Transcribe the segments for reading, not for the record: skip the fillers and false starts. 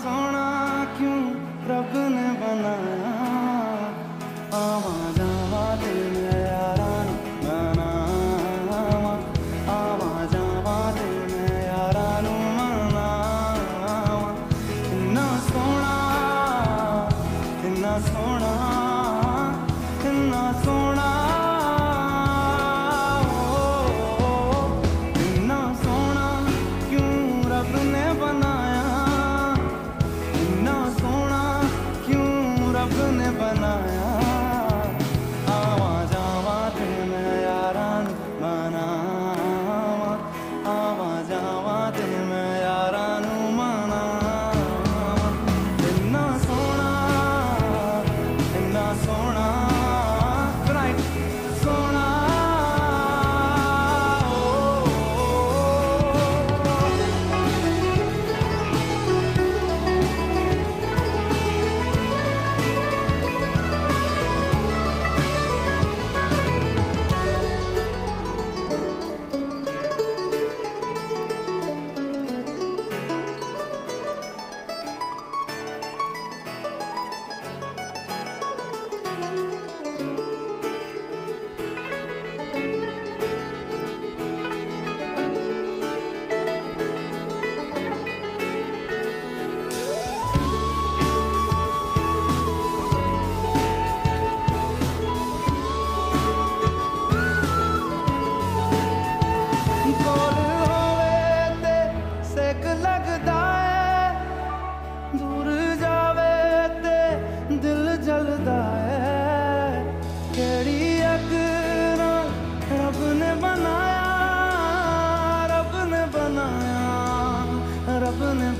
सोना क्यों रब ने बनाया, आवा जावा दिल में याराना मनावा, आवा जावा दिल में याराना मनावा। इन्ना सोना, इन्ना सोना, इन्ना सोना।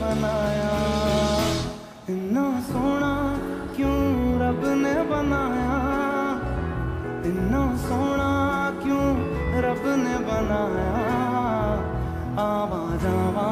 बनाया इन्ना सोना क्यों रब ने बनाया, इन्ना सोना क्यों रब ने बनाया, आवा जावा।